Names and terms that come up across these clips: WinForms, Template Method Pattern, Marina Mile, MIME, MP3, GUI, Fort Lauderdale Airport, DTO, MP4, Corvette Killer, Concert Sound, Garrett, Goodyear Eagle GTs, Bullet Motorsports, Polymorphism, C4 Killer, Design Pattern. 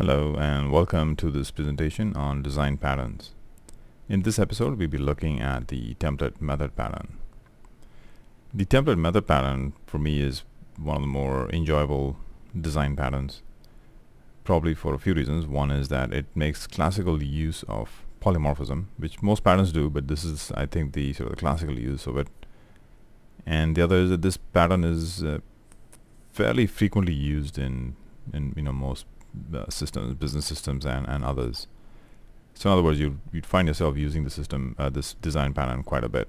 Hello and welcome to this presentation on design patterns. In this episode, we'll be looking at the template method pattern. The template method pattern for me is one of the more enjoyable design patterns, probably for a few reasons. One is that it makes classical use of polymorphism, which most patterns do, but this is, I think, the sort of classical use of it. And the other is that this pattern is fairly frequently used in most systems, business systems and others. So in other words, you'd find yourself using the system, this design pattern quite a bit.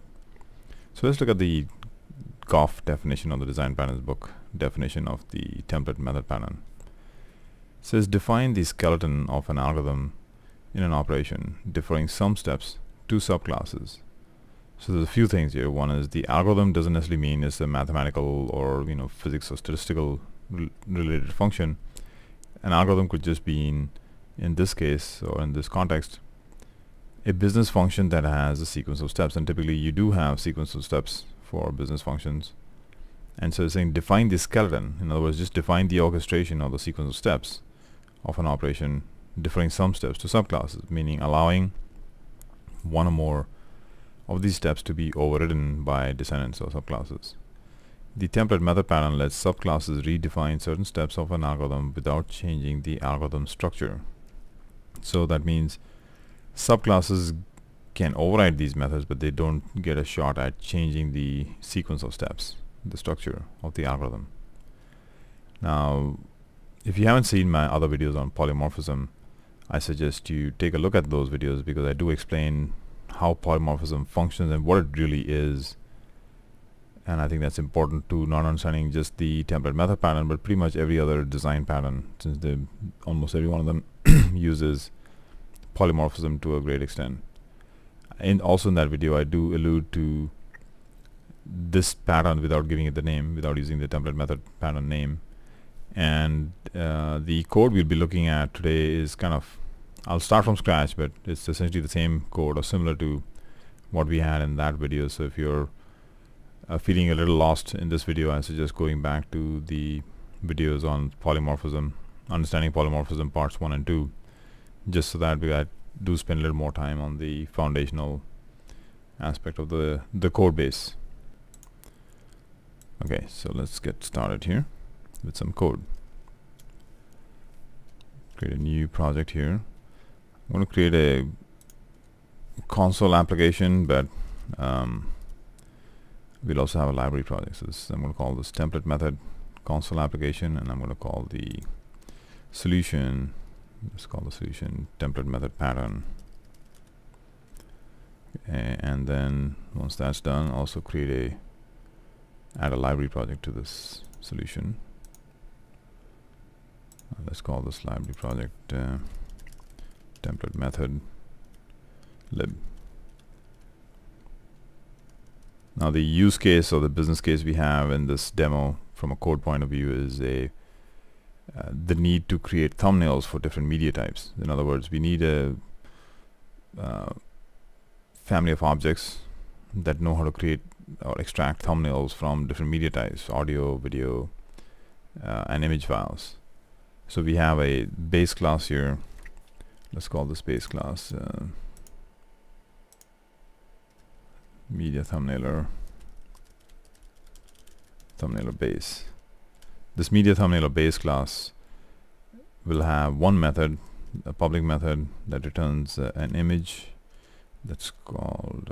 So let's look at the Goff definition of the design patterns book definition of the template method pattern. It says, define the skeleton of an algorithm in an operation, differing some steps to subclasses. So there's a few things here. One is the algorithm doesn't necessarily mean it's a mathematical or physics or statistical related function. An algorithm could just be, in this case or in this context, a business function that has a sequence of steps, and typically you do have sequence of steps for business functions. And so it's saying define the skeleton. In other words, just define the orchestration or the sequence of steps of an operation, differing some steps to subclasses, meaning allowing one or more of these steps to be overridden by descendants or subclasses. The template method pattern lets subclasses redefine certain steps of an algorithm without changing the algorithm structure. So that means subclasses can override these methods, but they don't get a shot at changing the sequence of steps, the structure of the algorithm. Now, if you haven't seen my other videos on polymorphism, I suggest you take a look at those videos, because I do explain how polymorphism functions and what it really is. And I think that's important to not understanding just the template method pattern, but pretty much every other design pattern, since almost every one of them uses polymorphism to a great extent. And also in that video, I do allude to this pattern without giving it the name, without using the template method pattern name. And the code we'll be looking at today is kind of, I'll start from scratch, but it's essentially the same code or similar to what we had in that video. So if you're feeling a little lost in this video, I suggest going back to the videos on polymorphism, understanding polymorphism parts 1 and 2, just so that I do spend a little more time on the foundational aspect of the code base. Okay, so let's get started here with some code. Create a new project here. I'm going to create a console application, but we'll also have a library project. So this, I'm going to call this template method console application, and I'm going to call the solution, let's call the solution template method pattern. And then once that's done, also create add a library project to this solution. Let's call this library project template method lib. Now the use case or the business case we have in this demo from a code point of view is the need to create thumbnails for different media types. In other words, we need a family of objects that know how to create or extract thumbnails from different media types, audio, video, and image files. So we have a base class here. Let's call this base class media thumbnailer base. This media thumbnailer base class will have one method, a public method that returns an image that's called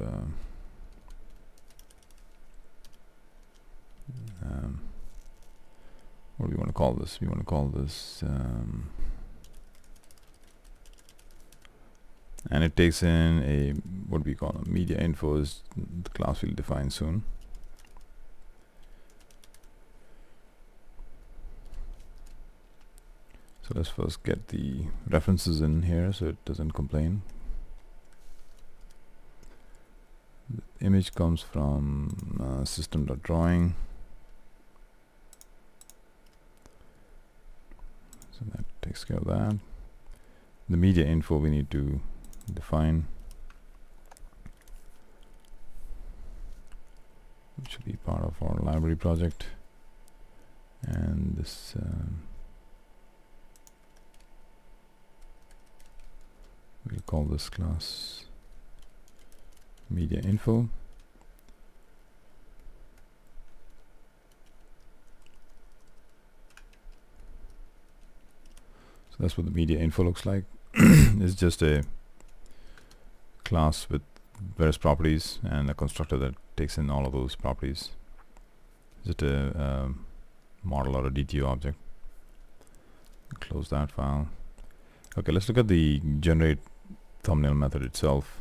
what do we want to call this? We want to call this and it takes in a, what we call a media info, is the class we'll define soon. So let's first get the references in here so it doesn't complain. The image comes from system.drawing. So that takes care of that. The media info we need to define, which should be part of our library project, and this We'll call this class media info. So that's what the media info looks like. It's just a class with various properties and a constructor that takes in all of those properties. Is it a model or a DTO object? Close that file. Okay, let's look at the generate thumbnail method itself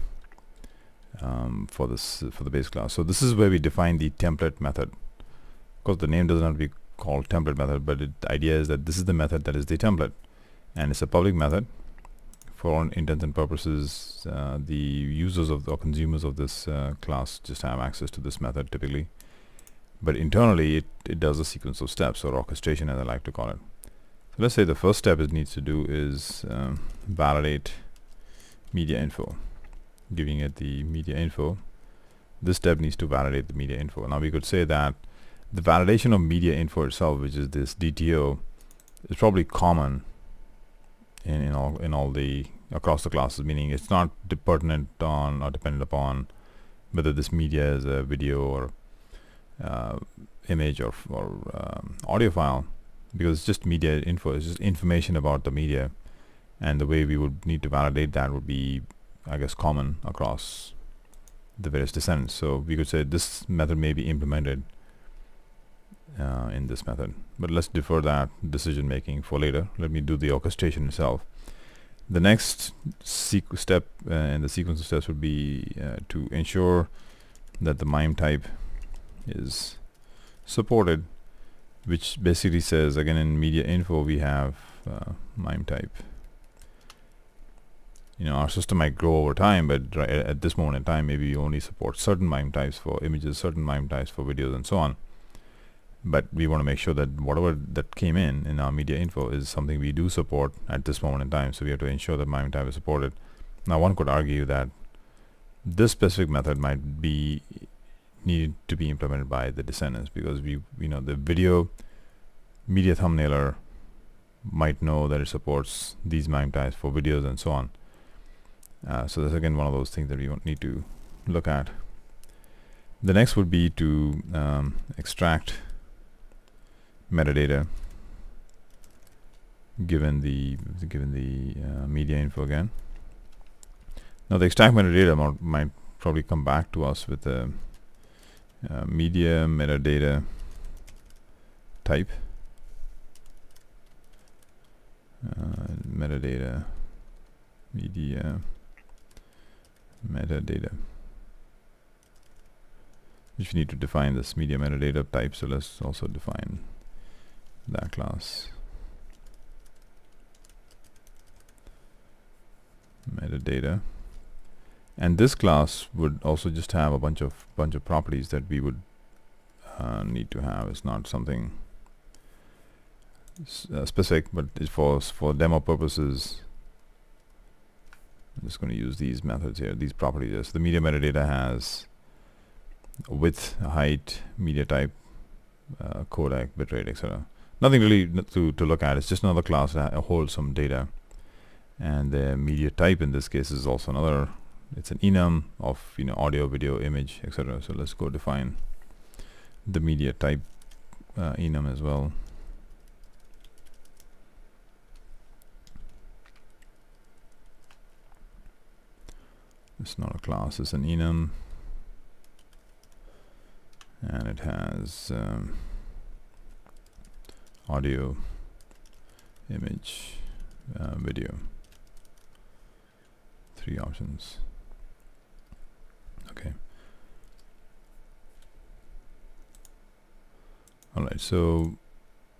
for the base class. So this is where we define the template method. Of course, the name doesn't have to be called template method, but the idea is that this is the method that is the template, and it's a public method. For all intents and purposes, the users of or consumers of this class just have access to this method typically, but internally it does a sequence of steps, or orchestration as I like to call it. So let's say the first step it needs to do is validate media info, giving it the media info. This step needs to validate the media info. Now we could say that the validation of media info itself, which is this DTO, is probably common across the classes, meaning it's not pertinent on or dependent upon whether this media is a video or image or audio file, because it's just media info. It's just information about the media, and the way we would need to validate that would be, I guess, common across the various descendants. So we could say this method may be implemented in this method, but let's defer that decision making for later. Let me do the orchestration itself. The next step in the sequence of steps would be to ensure that the MIME type is supported, which basically says, again, in media info we have MIME type. You know, our system might grow over time, but at this moment in time, maybe you only support certain MIME types for images, certain MIME types for videos, and so on. But we want to make sure that whatever that came in our media info is something we do support at this moment in time. So we have to ensure that MIME type is supported. Now one could argue that this specific method might be needed to be implemented by the descendants, because we know the video media thumbnailer might know that it supports these MIME types for videos and so on. So that's again one of those things that we need to look at. The next would be to extract metadata given the media info again. Now the extract metadata might probably come back to us with a media metadata type, metadata media metadata, which we need to define this media metadata type. So let's also define that class metadata, and this class would also just have a bunch of properties that we would need to have. It's not something specific, but it's for demo purposes. I'm just going to use these methods here, these properties here. So the media metadata has width, height, media type, codec, bitrate, etc. Nothing really to look at. It's just another class that holds some data, and the media type in this case is also another. It's an enum of, you know, audio, video, image, etc. So let's go define the media type enum as well. It's not a class. It's an enum, and it has audio, image, video. Three options. Okay. All right. So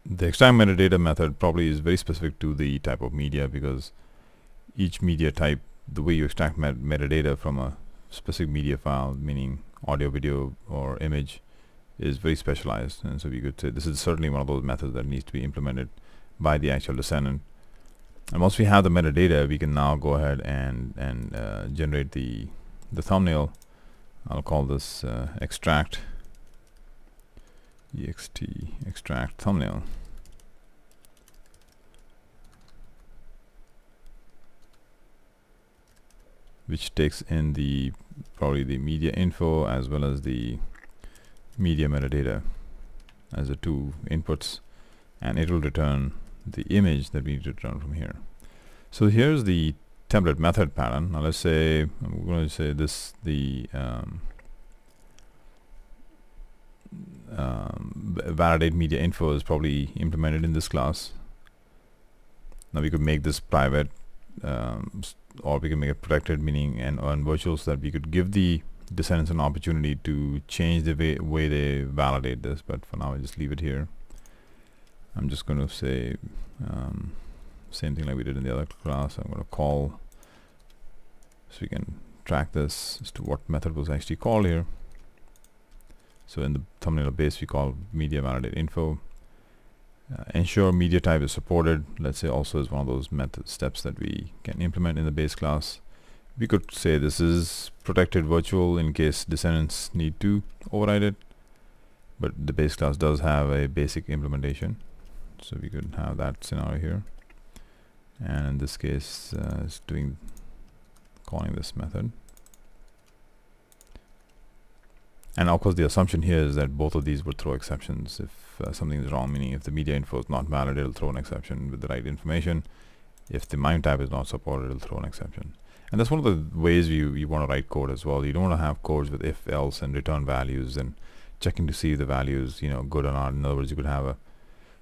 the extract metadata method probably is very specific to the type of media, because each media type, the way you extract metadata from a specific media file, meaning audio, video, or image, is very specialized. And so we could say this is certainly one of those methods that needs to be implemented by the actual descendant. And once we have the metadata, we can now go ahead and generate the thumbnail. I'll call this extract extract thumbnail. which takes in the probably the media info as well as the media metadata as the two inputs, and it will return the image that we need to return from here. So here's the template method pattern. Now let's say I'm going to say this the validate media info is probably implemented in this class. Now we could make this private, or we can make it protected, meaning and virtual, so that we could give the descendants an opportunity to change the way they validate this. But for now I just leave it here. I'm just going to say same thing like we did in the other class. I'm going to call, so we can track this as to what method was actually called here. So in the thumbnail base we call media validate info. Ensure media type is supported, let's say, also is one of those method steps that we can implement in the base class. We could say this is protected virtual in case descendants need to override it, but the base class does have a basic implementation, so we could have that scenario here. And in this case it's calling this method. And of course the assumption here is that both of these would throw exceptions if something is wrong, meaning if the media info is not valid, it'll throw an exception with the right information. If the MIME type is not supported, it'll throw an exception. And that's one of the ways you want to write code as well. You don't want to have codes with if, else, and return values and checking to see if the values, you know, good or not. In other words, you could have a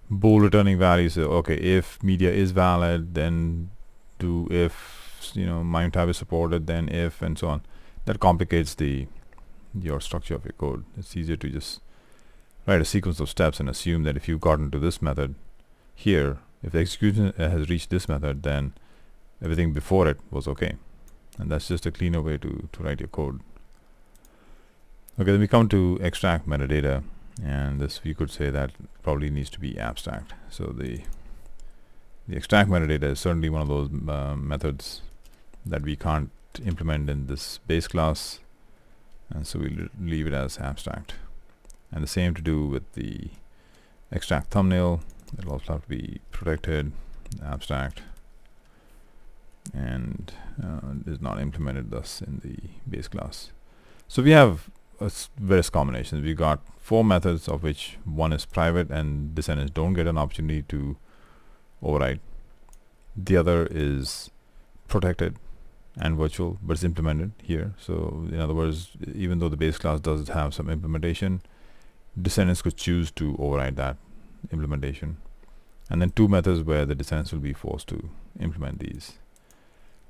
bool returning value, so okay, if media is valid, then do if, you know, MIME type is supported, then if, and so on. That complicates your structure of your code. It's easier to just write a sequence of steps and assume that if you've gotten to this method here, if the execution has reached this method, then everything before it was okay. And that's just a cleaner way to write your code. Okay, then we come to extract metadata, and this we could say that probably needs to be abstract. So the extract metadata is certainly one of those methods that we can't implement in this base class, and so we'll leave it as abstract. And the same to do with the extract thumbnail. It'll also have to be protected, abstract, and is not implemented thus in the base class. So we have various combinations. We've got 4 methods, of which one is private and descendants don't get an opportunity to override. The other is protected and virtual, but it's implemented here. So in other words, even though the base class does have some implementation, descendants could choose to override that implementation. And then 2 methods where the descendants will be forced to implement these.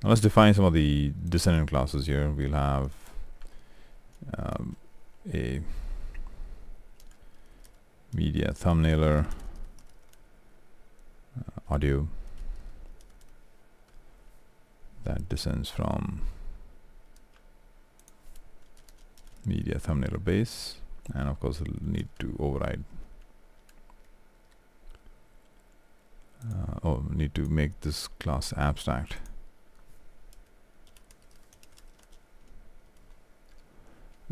Now let's define some of the descendant classes here. We'll have a media thumbnailer, audio that descends from media thumbnail base, and of course it'll need to override need to make this class abstract.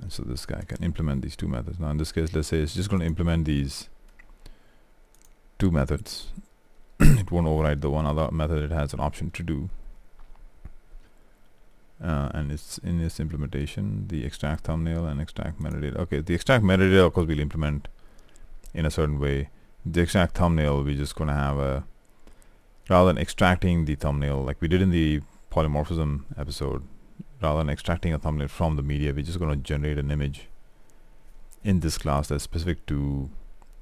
And so this guy can implement these 2 methods. Now in this case, let's say it's just going to implement these 2 methods. It won't override the one other method it has an option to do. And it's in this implementation, the extract thumbnail and extract metadata. Okay, the extract metadata, of course, we'll implement in a certain way. The extract thumbnail, we're just going to have a, rather than extracting the thumbnail like we did in the polymorphism episode, rather than extracting a thumbnail from the media, we're just going to generate an image in this class that's specific to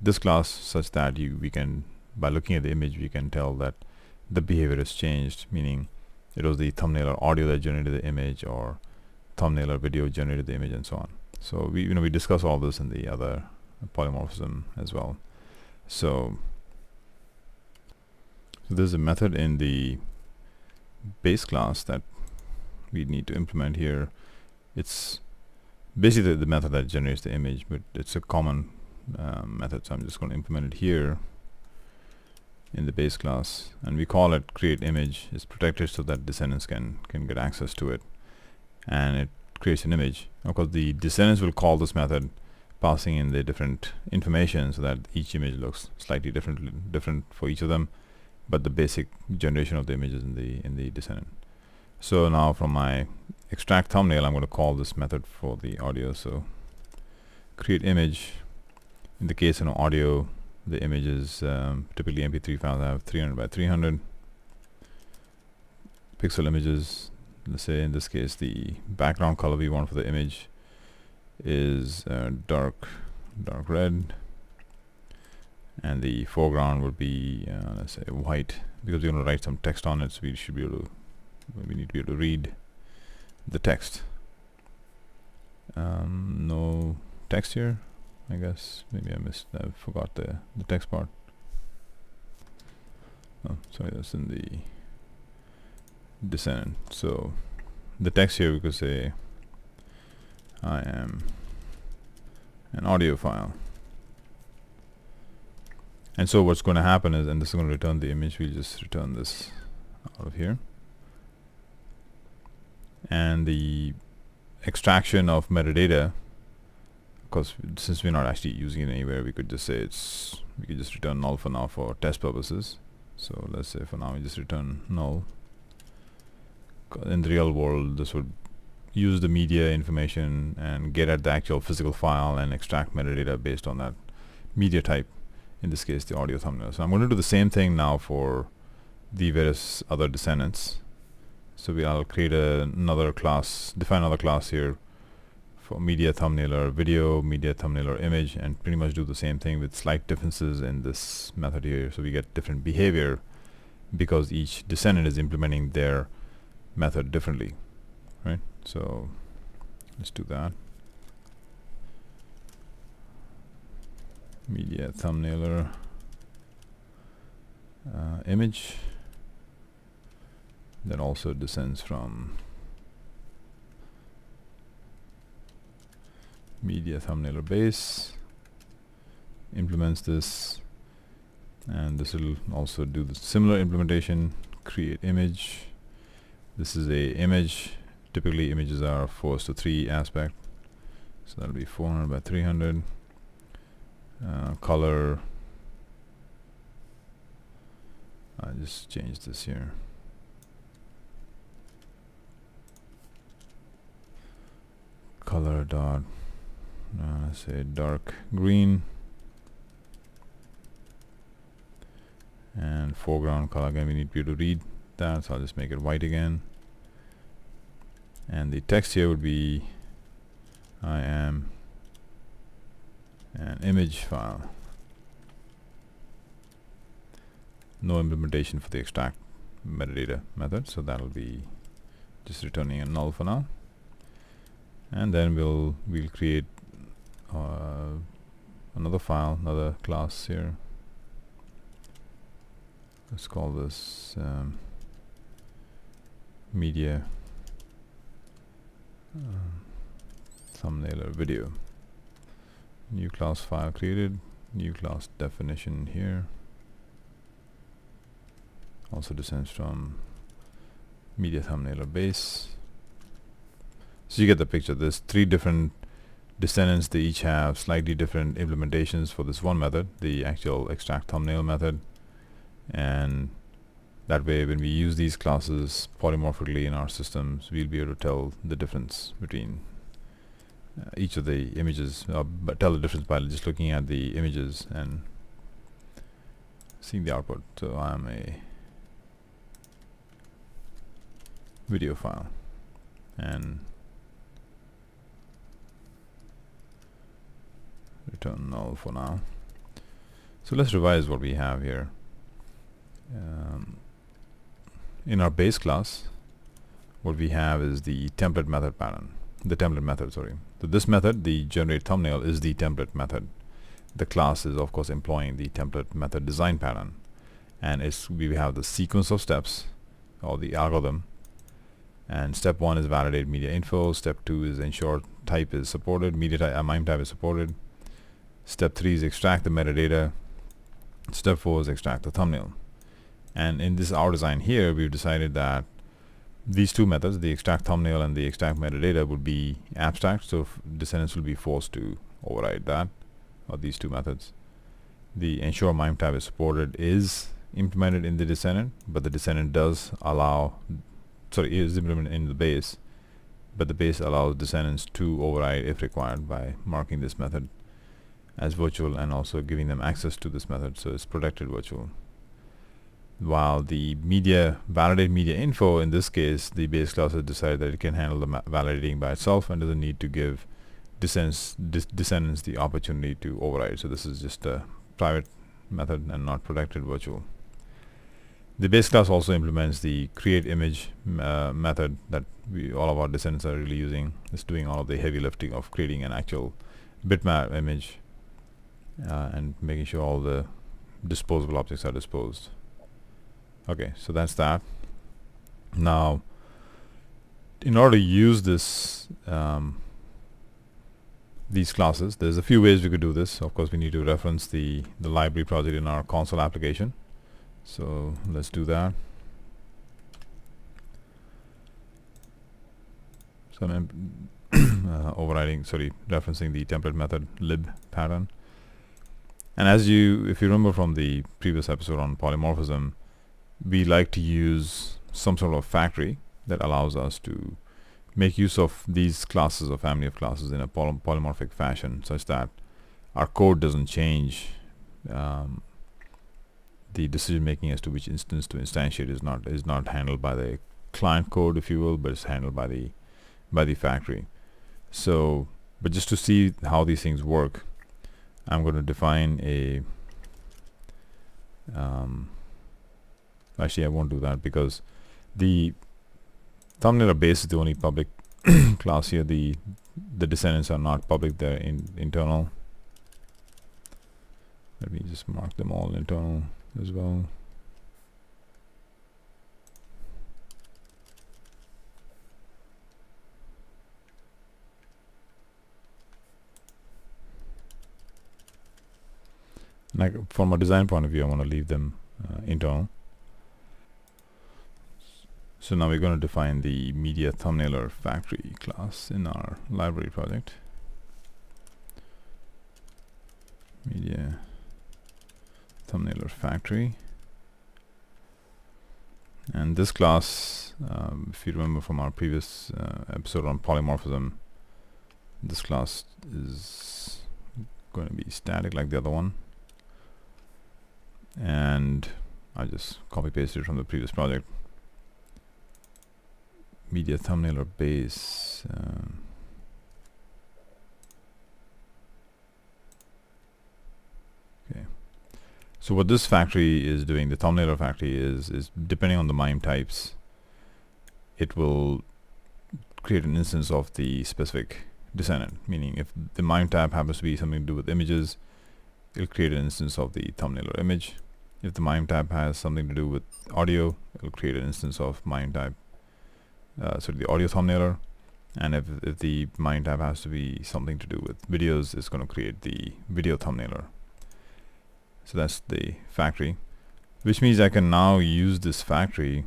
this class, such that we can, by looking at the image, we can tell that the behavior has changed, meaning it was the thumbnail or audio that generated the image, or thumbnail or video generated the image, and so on. So we, you know, we discuss all this in the other polymorphism as well. So there's a method in the base class that we need to implement here. It's basically the method that generates the image, but it's a common method, so I'm just going to implement it here in the base class, and we call it create image. It's protected so that descendants can get access to it, and it creates an image. Of course the descendants will call this method, passing in the different information so that each image looks slightly different for each of them, but the basic generation of the image is in the descendant. So now from my extract thumbnail, I'm going to call this method for the audio. So create image. In the case of an audio, the image is typically MP3 files. I have 300 by 300 pixel images. Let's say in this case the background color we want for the image is dark red, and the foreground would be let's say white, because we're going to write some text on it, so we should be able to, we need to be able to read the text. No text here, I guess. Maybe I forgot the text part. Oh, sorry, that's in the descendant. So the text here, we could say I am an audio file. And so what's going to happen is, and this is going to return the image, we'll just return this out of here. And the extraction of metadata, because since we're not actually using it anywhere, we could just say it's, we could just return null for now for test purposes. So let's say for now we just return null. In the real world, this would use the media information and get at the actual physical file and extract metadata based on that media type, in this case the audio thumbnail. So I'm going to do the same thing now for the various other descendants. So I'll create another class, define another class here for media thumbnail or video, media thumbnail or image, and pretty much do the same thing with slight differences in this method here. So we get different behavior because each descendant is implementing their method differently, right? So let's do that. Media thumbnailer image that also descends from media thumbnailer base, implements this, and this will also do the similar implementation. Create image. This is a image. Typically images are 4:3 aspect, so that'll be 400 by 300. Color, I just change this here. Color dot, let's say dark green, and foreground color, again we need you to read that, so I'll just make it white again. And the text here would be I am an image file. No implementation for the extract metadata method, so that'll be just returning a null for now. And then we'll create another file, another class here. Let's call this media thumbnail or video. New class file created, new class definition here, also descends from media thumbnail or base. So you get the picture. There's three different descendants. They each have slightly different implementations for this one method, the actual extract thumbnail method, and that way when we use these classes polymorphically in our systems, we'll be able to tell the difference between each of the images, but tell the difference by just looking at the images and seeing the output. So I'm a video file, and return null for now. So let's revise what we have here. In our base class, what we have is the template method pattern. The template method, sorry. So this method, the generate thumbnail, is the template method. The class is of course employing the template method design pattern, and we have the sequence of steps or the algorithm. And step 1 is validate media info. Step 2 is ensure type is supported, media type, MIME type is supported. Step 3 is extract the metadata. Step 4 is extract the thumbnail. And in this our design here, we've decided that these two methods, the extract thumbnail and the extract metadata, would be abstract, so descendants will be forced to override that, or these two methods. The ensure MIME type is supported is implemented in the descendant, but the descendant is implemented in the base, but the base allows descendants to override if required by marking this method as virtual and also giving them access to this method, so it's protected virtual. While the media validate media info, in this case the base class has decided that it can handle the validating by itself and doesn't need to give descendants the opportunity to override. So this is just a private method and not protected virtual. The base class also implements the create image method that all of our descendants are really using. It's doing all of the heavy lifting of creating an actual bitmap image and making sure all the disposable objects are disposed. Okay, so that's that. Now, in order to use this, these classes, there's a few ways we could do this. Of course, we need to reference the library project in our console application. So let's do that. So I'm referencing the template method lib pattern. And as if you remember from the previous episode on polymorphism, we like to use some sort of factory that allows us to make use of these classes or family of classes in a polymorphic fashion, such that our code doesn't change. The decision making as to which instance to instantiate is not handled by the client code, if you will, but it's handled by the factory. So, but just to see how these things work, I'm going to define a actually I won't do that because the thumbnail or base is the only public class here. The descendants are not public, they're internal. Let me just mark them all internal as well. Like from a design point of view, I want to leave them internal. So now we're going to define the media thumbnailer factory class in our library project. Media thumbnailer factory. And this class, if you remember from our previous episode on polymorphism, this class is going to be static like the other one. And I just copy pasted it from the previous project. Media thumbnail or base. Okay. So what this factory is doing, the thumbnail factory is depending on the MIME types, it will create an instance of the specific descendant. Meaning, if the MIME type happens to be something to do with images, it'll create an instance of the thumbnail or image. If the MIME type has something to do with audio, it'll create an instance of MIME type. So the audio thumbnailer, and if the MIME type has to be something to do with videos, it's going to create the video thumbnailer. So that's the factory, which means I can now use this factory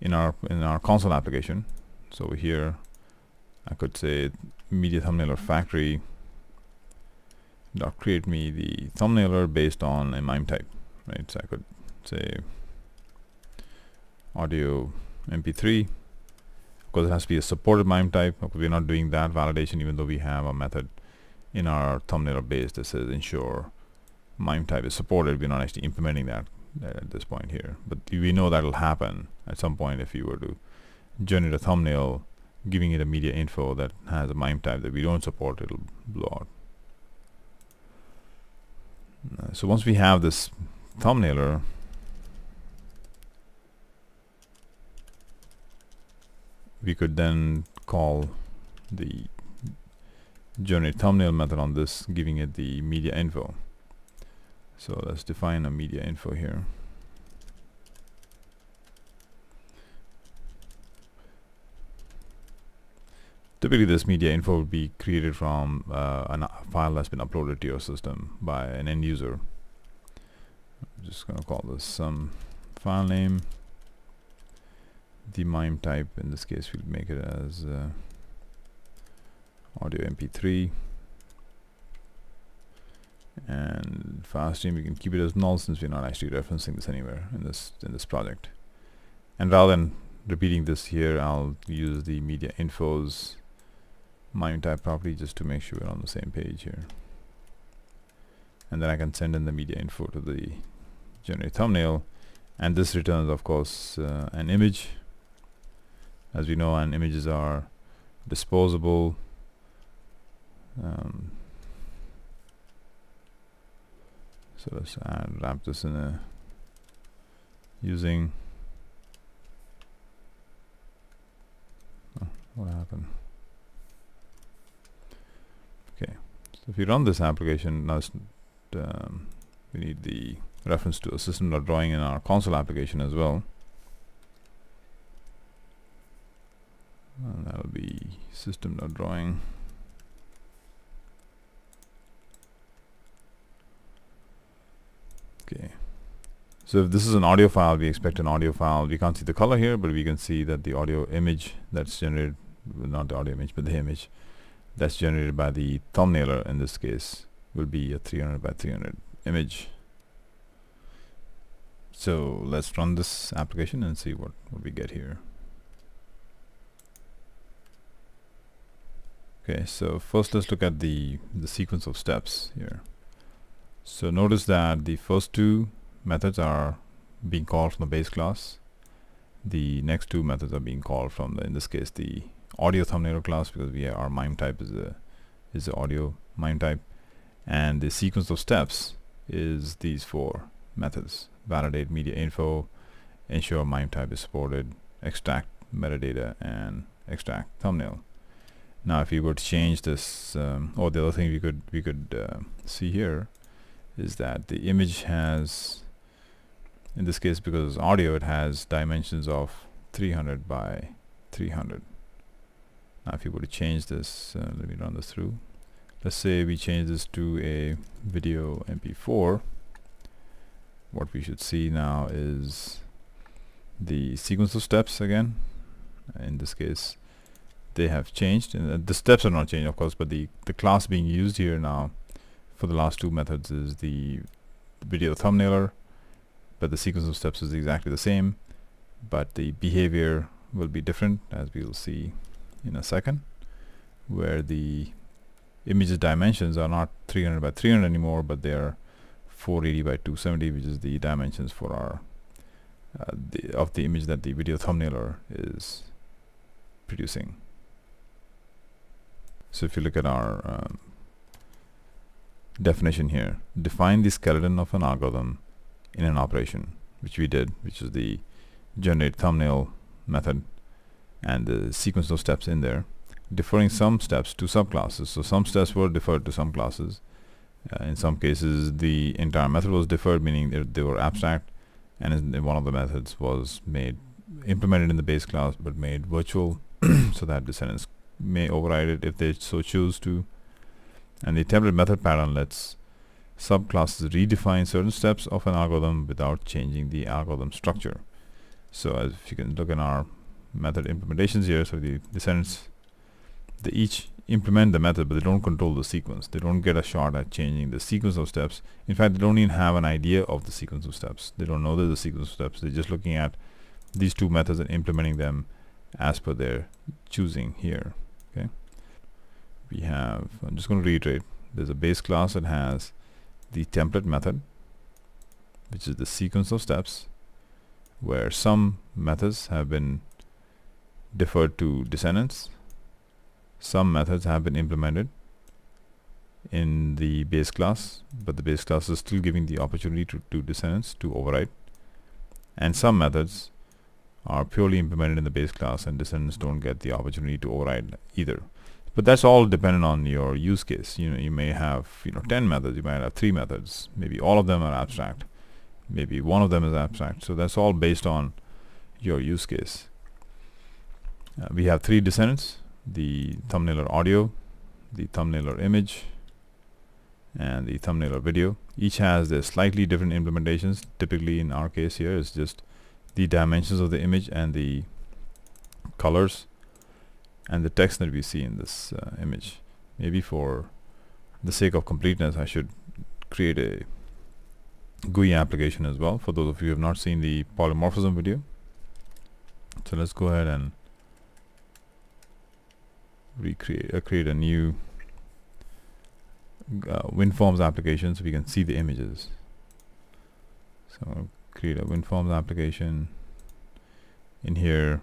in our console application. So here I could say media thumbnailer factory dot create me the thumbnailer based on a MIME type, right? So I could say audio MP3. Of course, it has to be a supported MIME type. We're not doing that validation, even though we have a method in our thumbnail base that says ensure MIME type is supported. We're not actually implementing that at this point here, but we know that'll happen at some point if you were to generate a thumbnail giving it a media info that has a MIME type that we don't support. It'll blow out. So once we have this thumbnailer, we could then call the generate thumbnail method on this, giving it the media info. So let's define a media info here. Typically this media info would be created from a file that's been uploaded to your system by an end user. I'm just going to call this some file name. The MIME type, in this case, we'll make it as audio MP3, and FastStream we can keep it as null since we're not actually referencing this anywhere in this project. And rather than repeating this here, I'll use the media infos MIME type property just to make sure we're on the same page here. And then I can send in the media info to the generate thumbnail, and this returns of course an image. As we know, and images are disposable. So let's wrap this in a using. Oh, what happened? Okay, so if you run this application now, we need the reference to a system.drawing in our console application as well, and that'll be system.drawing. Okay, so if this is an audio file, we expect an audio file. We can't see the color here, but we can see that the audio image that's generated, well, not the audio image, but the image that's generated by the thumbnailer in this case will be a 300 by 300 image. So let's run this application and see what we get here. Okay, so first let's look at the sequence of steps here. So notice that the first two methods are being called from the base class. The next two methods are being called from, in this case, the audio thumbnail class, because our MIME type is the audio MIME type, and the sequence of steps is these four methods: validate media info, ensure MIME type is supported, extract metadata, and extract thumbnail. Now, if you were to change this, or the other thing we could see here is that the image has, in this case because it's audio, it has dimensions of 300 by 300. Now if you were to change this, let me run this through. Let's say we change this to a video MP4. What we should see now is the sequence of steps again. In this case, they have changed, and the steps are not changed of course, but the class being used here now for the last two methods is the video thumbnailer, but the sequence of steps is exactly the same, but the behavior will be different, as we will see in a second, where the image's dimensions are not 300 by 300 anymore, but they are 480 by 270, which is the dimensions for our of the image that the video thumbnailer is producing. So if you look at our definition here, define the skeleton of an algorithm in an operation, which we did, which is the generate thumbnail method and the sequence of steps in there, deferring some steps to subclasses. So some steps were deferred to some classes. In some cases the entire method was deferred, meaning they were abstract, and in one of the methods was made implemented in the base class but made virtual so that descendants may override it if they so choose to. And the template method pattern lets subclasses redefine certain steps of an algorithm without changing the algorithm structure. So as you can look in our method implementations here, so the descendants, they each implement the method, but they don't control the sequence. They don't get a shot at changing the sequence of steps. In fact, they don't even have an idea of the sequence of steps. They don't know there's a sequence of steps. They're just looking at these two methods and implementing them as per their choosing here. Okay. We have, I'm just going to reiterate, there's a base class that has the template method, which is the sequence of steps, where some methods have been deferred to descendants, some methods have been implemented in the base class, but the base class is still giving the opportunity to descendants to override, and some methods are purely implemented in the base class and descendants don't get the opportunity to override either. But that's all dependent on your use case. You know, you may have 10 methods, you might have 3 methods, maybe all of them are abstract, maybe one of them is abstract. So that's all based on your use case. We have 3 descendants: the thumbnailer audio, the thumbnailer image, and the thumbnailer video. Each has their slightly different implementations. Typically in our case here is just the dimensions of the image and the colors and the text that we see in this image. Maybe for the sake of completeness, I should create a GUI application as well. For those of you who have not seen the polymorphism video, So let's go ahead and recreate, create a new WinForms application so we can see the images. So I'll create a WinForms application in here,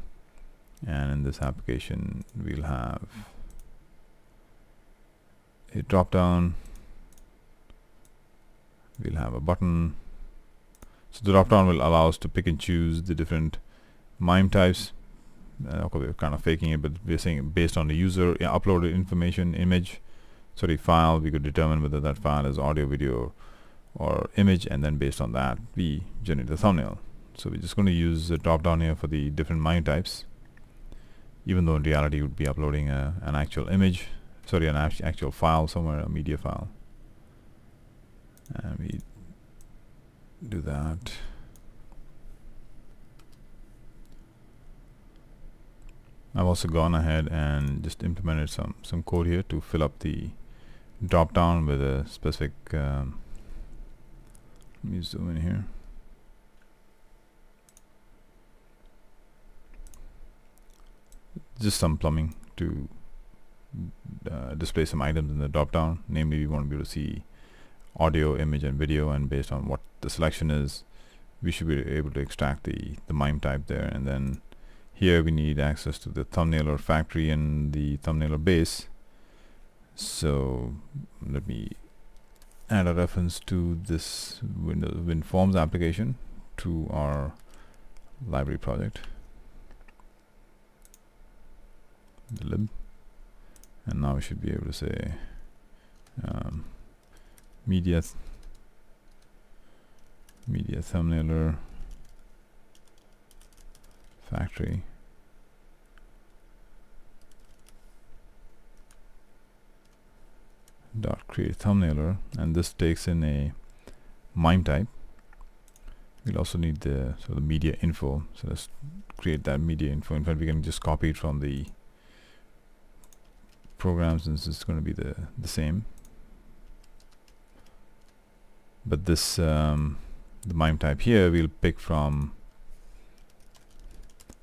and in this application we'll have a drop down, we'll have a button. So the drop down will allow us to pick and choose the different MIME types. Okay, we're kind of faking it, but we're saying based on the user uploaded information, file, we could determine whether that file is audio, video, or image, and then based on that we generate the thumbnail. So we're just going to use the drop down here for the different MIME types, even though in reality you would be uploading an actual image, an actual file somewhere, a media file. And we do that. I've also gone ahead and just implemented some code here to fill up the drop down with a specific let me zoom in here. Just some plumbing to display some items in the drop down. Namely, we want to be able to see audio, image, and video, and based on what the selection is, we should be able to extract the MIME type there. And then here we need access to the thumbnail or factory and the thumbnail or base. So let me add a reference to this WinForms application to our library project, the lib, and now we should be able to say media thumbnailer factory dot create thumbnailer, and this takes in a MIME type. We'll also need the the media info, so let's create that media info. In fact, we can just copy it from the program since it's going to be the same, but this the MIME type here we'll pick from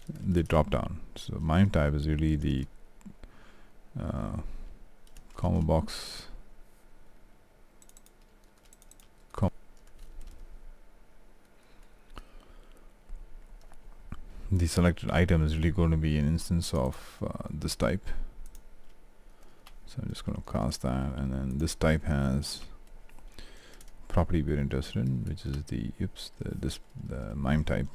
the drop down. So MIME type is really the comma box the selected item is really going to be an instance of this type. So I'm just going to cast that, and then this type has property we're interested in, which is the MIME type.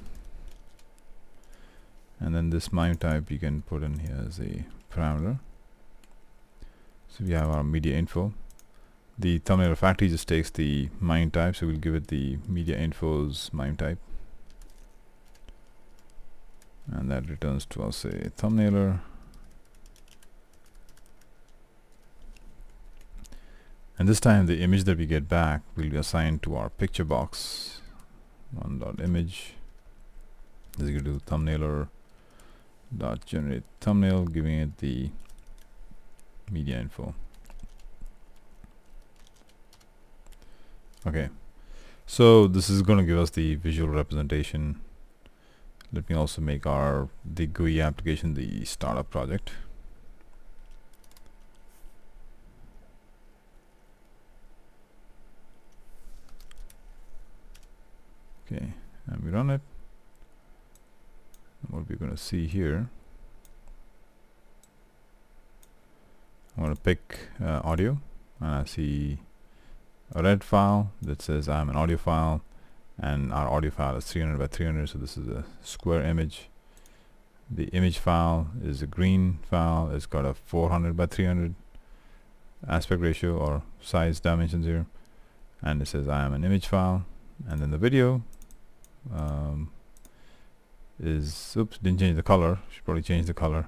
And then this MIME type you can put in here as a parameter. So we have our media info. The thumbnail factory just takes the MIME type, so we'll give it the media info's MIME type, and that returns to us a thumbnailer. And this time the image that we get back will be assigned to our picture box. One.image. This is going to do thumbnailer dot generate thumbnail, giving it the media info. Okay, so this is going to give us the visual representation. Let me also make the GUI application the startup project. Okay, and we run it. And what we're going to see here, I'm going to pick audio, and I see a red file that says I'm an audio file, and our audio file is 300 by 300, so this is a square image. The image file is a green file, it's got a 400 by 300 aspect ratio or size dimensions here, and it says I am an image file. And then the video is, oops, didn't change the color, should probably change the color.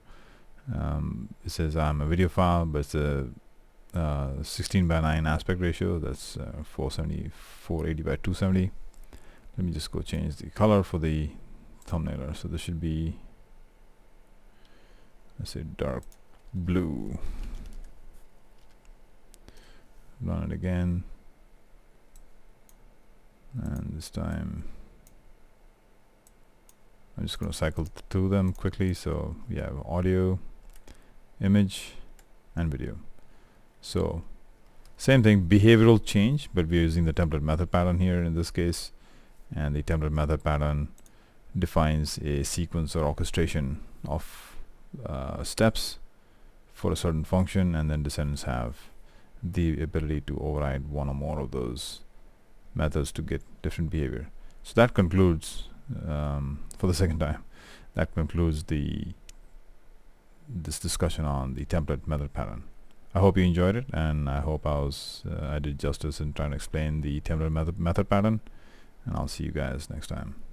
It says I'm a video file, but it's a 16 by 9 aspect ratio, that's 480 by 270. Let me just go change the color for the thumbnailer, so this should be, let's say, dark blue. Run it again, and this time I'm just going to cycle through them quickly. So we have audio, image, and video. So same thing, behavioral change, but we're using the template method pattern here in this case. And the template method pattern defines a sequence or orchestration of steps for a certain function, and then descendants have the ability to override one or more of those methods to get different behavior. So that concludes, for the second time, that concludes this discussion on the template method pattern. I hope you enjoyed it, and I hope I did justice in trying to explain the template method pattern, and I'll see you guys next time.